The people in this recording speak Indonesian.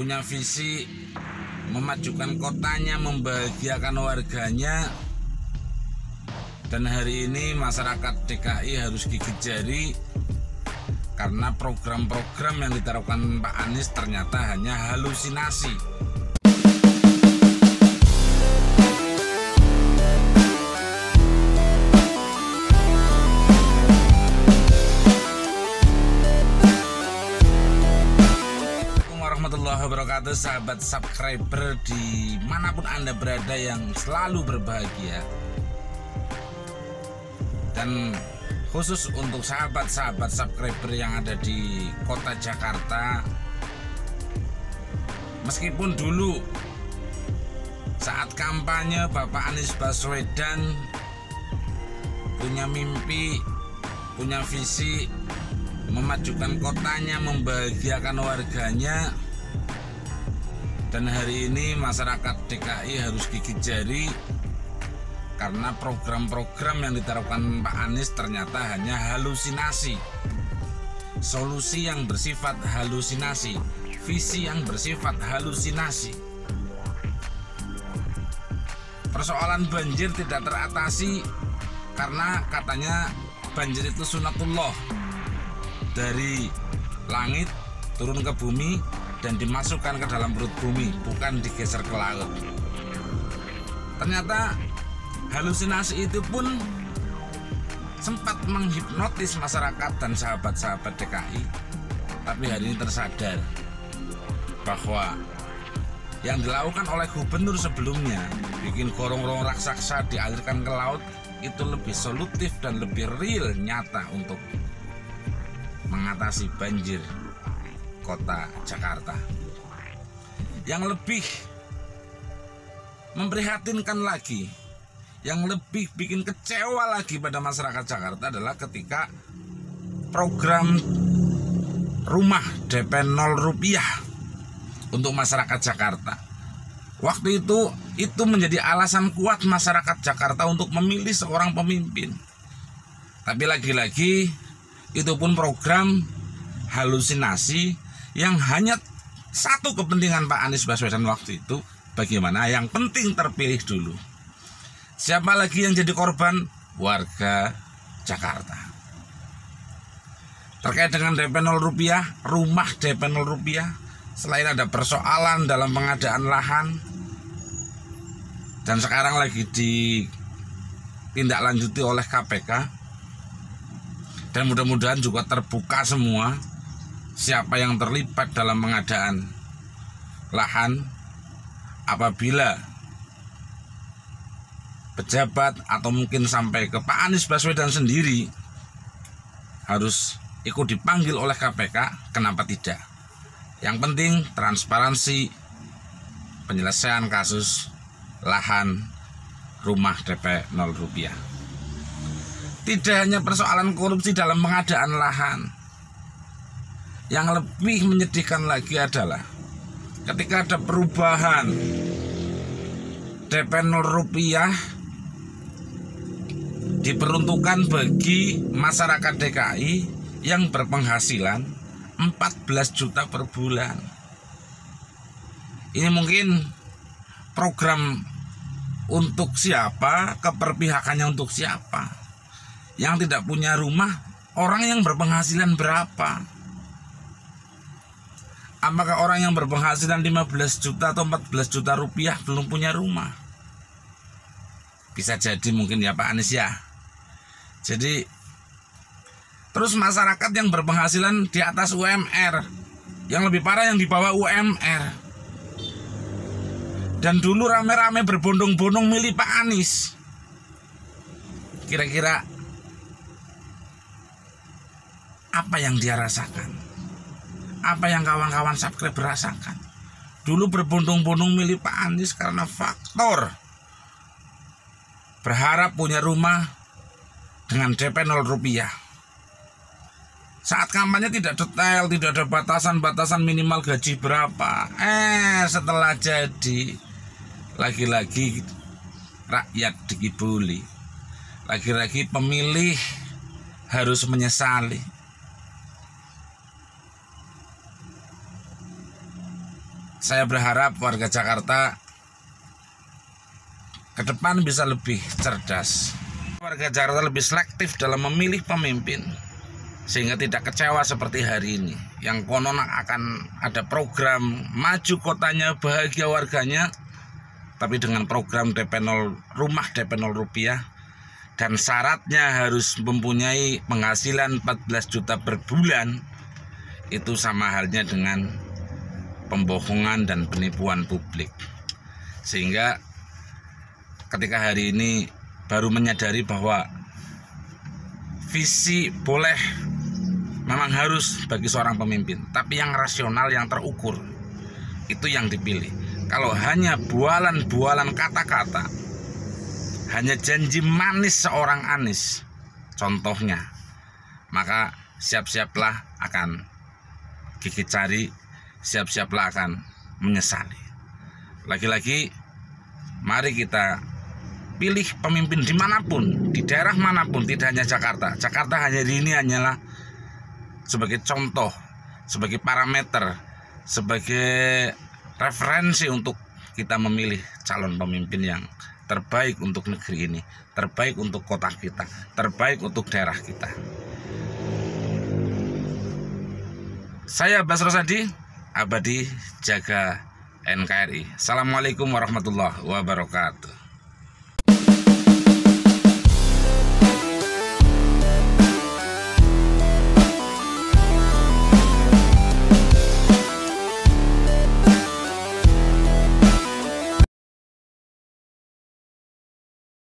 punya visi memajukan kotanya, membahagiakan warganya. Dan hari ini masyarakat DKI harus gigit jari karena program-program yang diterapkan Pak Anies ternyata hanya halusinasi. Wabarakatuh, sahabat subscriber dimanapun Anda berada yang selalu berbahagia, dan khusus untuk sahabat-sahabat subscriber yang ada di kota Jakarta. Meskipun dulu saat kampanye Bapak Anies Baswedan punya mimpi, punya visi memajukan kotanya, membahagiakan warganya. Dan hari ini masyarakat DKI harus gigit jari karena program-program yang diterapkan Pak Anies ternyata hanya halusinasi. Solusi yang bersifat halusinasi, visi yang bersifat halusinasi. Persoalan banjir tidak teratasi karena katanya banjir itu sunatullah, dari langit turun ke bumi dan dimasukkan ke dalam perut bumi, bukan digeser ke laut. Ternyata halusinasi itu pun sempat menghipnotis masyarakat dan sahabat-sahabat DKI. Tapi hari ini tersadar bahwa yang dilakukan oleh gubernur sebelumnya, bikin gorong-gorong raksasa dialirkan ke laut, itu lebih solutif dan lebih real, nyata untuk mengatasi banjir kota Jakarta. Yang lebih memprihatinkan lagi, yang lebih bikin kecewa lagi pada masyarakat Jakarta adalah ketika program rumah DP 0 rupiah untuk masyarakat Jakarta. Waktu itu menjadi alasan kuat masyarakat Jakarta untuk memilih seorang pemimpin. Tapi lagi-lagi itu pun program halusinasi yang hanya satu kepentingan Pak Anies Baswedan waktu itu, bagaimana yang penting terpilih dulu. Siapa lagi yang jadi korban? Warga Jakarta. Terkait dengan DP 0 rupiah, rumah DP 0 rupiah, selain ada persoalan dalam pengadaan lahan, dan sekarang lagi ditindaklanjuti oleh KPK, dan mudah-mudahan juga terbuka semua siapa yang terlibat dalam pengadaan lahan. Apabila pejabat atau mungkin sampai ke Pak Anies Baswedan sendiri harus ikut dipanggil oleh KPK, kenapa tidak? Yang penting transparansi penyelesaian kasus lahan rumah DP 0 rupiah. Tidak hanya persoalan korupsi dalam pengadaan lahan, yang lebih menyedihkan lagi adalah ketika ada perubahan DP 0 rupiah diperuntukkan bagi masyarakat DKI yang berpenghasilan 14 juta per bulan. Ini mungkin program untuk siapa, keperpihakannya untuk siapa. Yang tidak punya rumah, orang yang berpenghasilan berapa? Apakah orang yang berpenghasilan 15 juta atau 14 juta rupiah belum punya rumah? Bisa jadi mungkin ya Pak Anies ya. Jadi terus masyarakat yang berpenghasilan di atas UMR, yang lebih parah yang di bawah UMR. Dan dulu rame-rame berbondong-bondong milih Pak Anies. Kira-kira apa yang dia rasakan? Apa yang kawan-kawan subscriber rasakan? Dulu berbondong-bondong milih Pak Anies karena faktor berharap punya rumah dengan DP 0 rupiah. Saat kampanye tidak detail, tidak ada batasan-batasan minimal gaji berapa. Setelah jadi, lagi-lagi rakyat dikibuli. Lagi-lagi pemilih harus menyesali. saya berharap warga Jakarta ke depan bisa lebih cerdas. Warga Jakarta lebih selektif dalam memilih pemimpin, sehingga tidak kecewa seperti hari ini, yang konon akan ada program maju kotanya bahagia warganya, tapi dengan program DP0 rumah DP0 rupiah, dan syaratnya harus mempunyai penghasilan 14 juta per bulan. Itu sama halnya dengan pembohongan dan penipuan publik. Sehingga ketika hari ini baru menyadari bahwa visi boleh memang harus bagi seorang pemimpin, tapi yang rasional, yang terukur, itu yang dipilih. Kalau hanya bualan-bualan kata-kata, hanya janji manis seorang Anies contohnya, maka siap-siaplah akan gigit cari, siap-siaplah akan menyesali. Lagi-lagi mari kita pilih pemimpin dimanapun, di daerah manapun, tidak hanya Jakarta. Jakarta hanya ini hanyalah sebagai contoh, sebagai parameter, sebagai referensi untuk kita memilih calon pemimpin yang terbaik untuk negeri ini, terbaik untuk kota kita, terbaik untuk daerah kita. Saya Abbas Rosadi Abadi, jaga NKRI. Assalamualaikum warahmatullahi wabarakatuh.